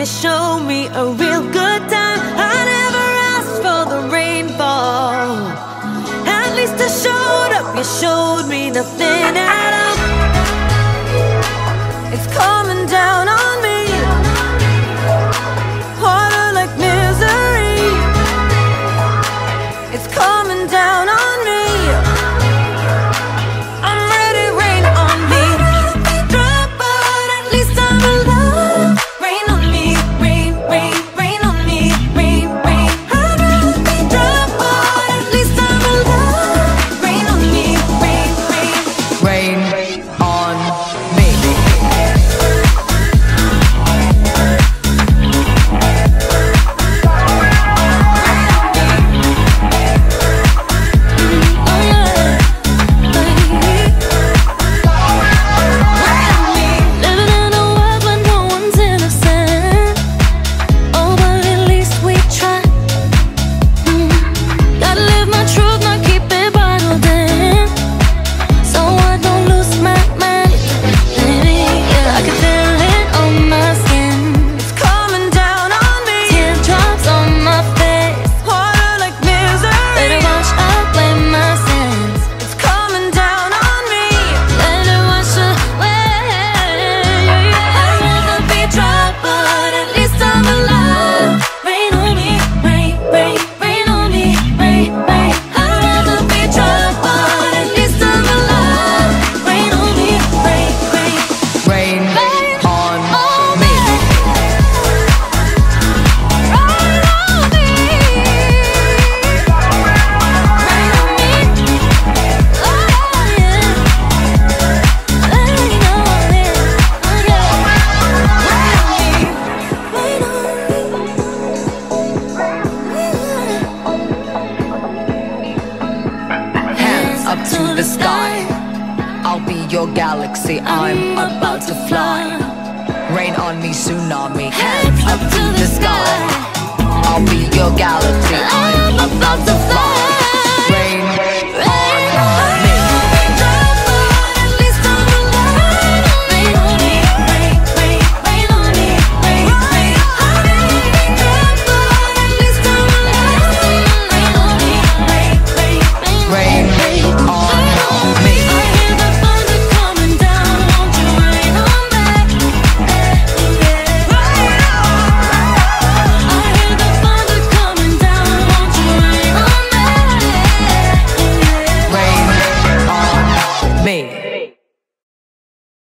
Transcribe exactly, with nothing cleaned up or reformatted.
to show me a real good time. I never asked for the rainfall. At least I showed up, you showed me nothing at all. It's coming down on me, harder like misery. It's coming down on me. Hands up to the sky, I'll be your galaxy. I'm about to fly.